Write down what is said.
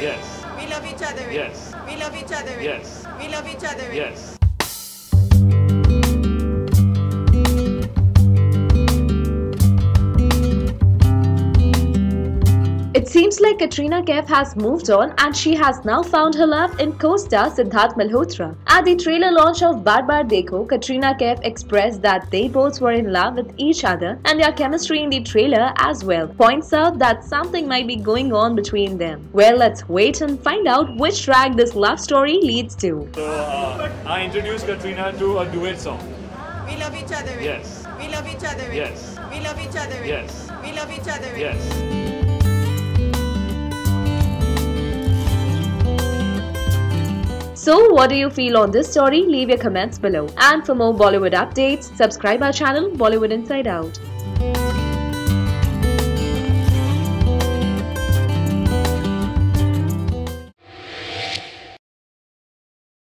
Yes. We love each other. Yes. We love each other. Yes. We love each other. Yes. It seems like Katrina Kaif has moved on and she has now found her love in co-star Siddharth Malhotra. At the trailer launch of Baar Baar Dekho, Katrina Kaif expressed that they both were in love with each other and their chemistry in the trailer as well points out that something might be going on between them. Well, let's wait and find out which track this love story leads to. So, I introduced Katrina to a duet song. We love each other. Yes. We love each other. Yes. We love each other. Yes. We love each other. Yes. So, what do you feel on this story? Leave your comments below. And for more Bollywood updates, subscribe our channel Bollywood Inside Out.